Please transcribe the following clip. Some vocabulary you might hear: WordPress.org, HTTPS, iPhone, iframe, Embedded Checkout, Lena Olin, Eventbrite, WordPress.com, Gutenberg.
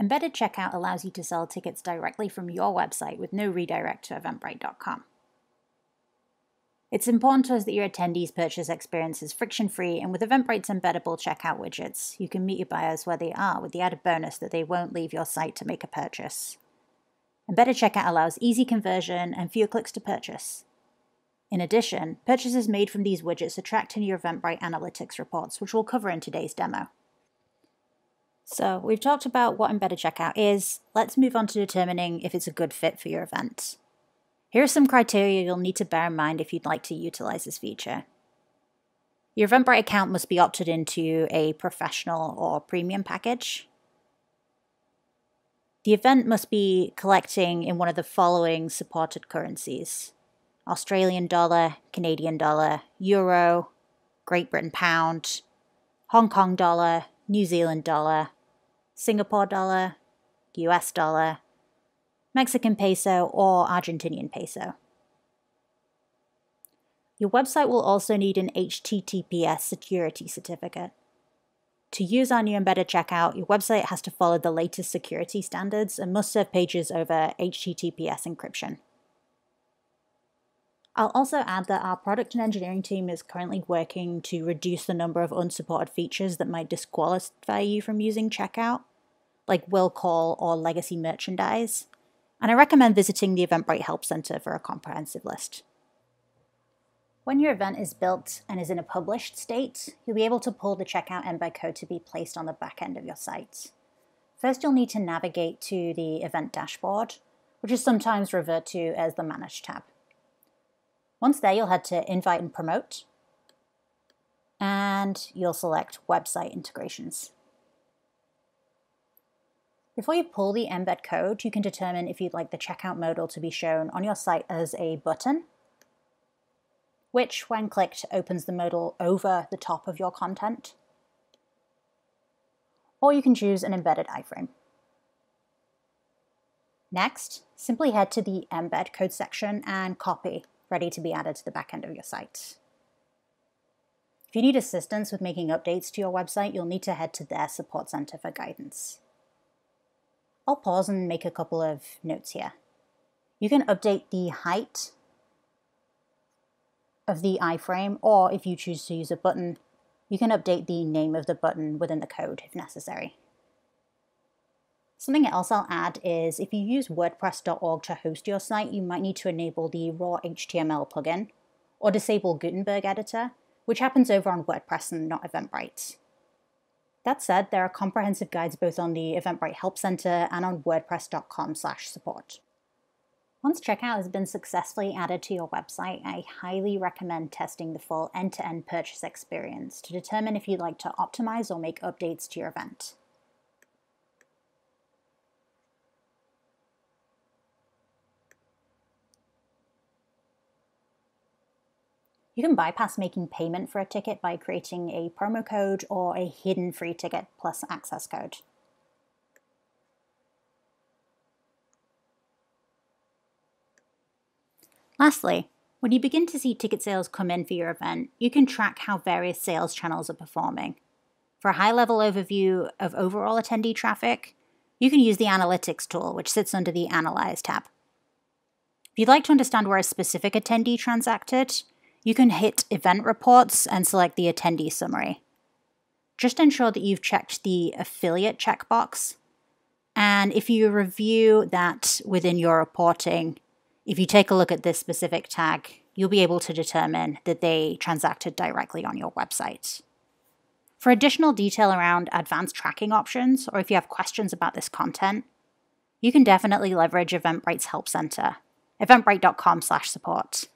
Embedded checkout allows you to sell tickets directly from your website with no redirect to Eventbrite.com. It's important to us that your attendees' purchase experience is friction-free, and with Eventbrite's embeddable checkout widgets, you can meet your buyers where they are with the added bonus that they won't leave your site to make a purchase. Embedded checkout allows easy conversion and fewer clicks to purchase. In addition, purchases made from these widgets are tracked in your Eventbrite analytics reports, which we'll cover in today's demo. So we've talked about what embedded checkout is. Let's move on to determining if it's a good fit for your event. Here are some criteria you'll need to bear in mind if you'd like to utilize this feature. Your Eventbrite account must be opted into a professional or premium package. The event must be collecting in one of the following supported currencies: Australian dollar, Canadian dollar, euro, Great Britain pound, Hong Kong dollar, New Zealand dollar, Singapore dollar, US dollar, Mexican peso, or Argentinian peso. Your website will also need an HTTPS security certificate. To use our new embedded checkout, your website has to follow the latest security standards and must serve pages over HTTPS encryption. I'll also add that our product and engineering team is currently working to reduce the number of unsupported features that might disqualify you from using checkout, like will call or legacy merchandise, and I recommend visiting the Eventbrite Help Center for a comprehensive list. When your event is built and is in a published state, you'll be able to pull the checkout embed code to be placed on the back end of your site. First, you'll need to navigate to the event dashboard, which is sometimes referred to as the Manage tab. Once there, you'll head to Invite and Promote, and you'll select Website Integrations. Before you pull the embed code, you can determine if you'd like the checkout modal to be shown on your site as a button, which, when clicked, opens the modal over the top of your content, or you can choose an embedded iframe. Next, simply head to the Embed Code section and copy, ready to be added to the back end of your site. If you need assistance with making updates to your website, you'll need to head to their support center for guidance. I'll pause and make a couple of notes here. You can update the height of the iframe, or if you choose to use a button, you can update the name of the button within the code if necessary. Something else I'll add is if you use WordPress.org to host your site, you might need to enable the raw HTML plugin or disable Gutenberg editor, which happens over on WordPress and not Eventbrite. That said, there are comprehensive guides both on the Eventbrite Help Center and on WordPress.com/support. Once checkout has been successfully added to your website, I highly recommend testing the full end-to-end purchase experience to determine if you'd like to optimize or make updates to your event. You can bypass making payment for a ticket by creating a promo code or a hidden free ticket plus access code. Lastly, when you begin to see ticket sales come in for your event, you can track how various sales channels are performing. For a high-level overview of overall attendee traffic, you can use the Analytics tool, which sits under the Analyze tab. If you'd like to understand where a specific attendee transacted, you can hit Event Reports and select the Attendee Summary. Just ensure that you've checked the Affiliate checkbox, and if you review that within your reporting, if you take a look at this specific tag, you'll be able to determine that they transacted directly on your website. For additional detail around advanced tracking options, or if you have questions about this content, you can definitely leverage Eventbrite's Help Center, eventbrite.com/support.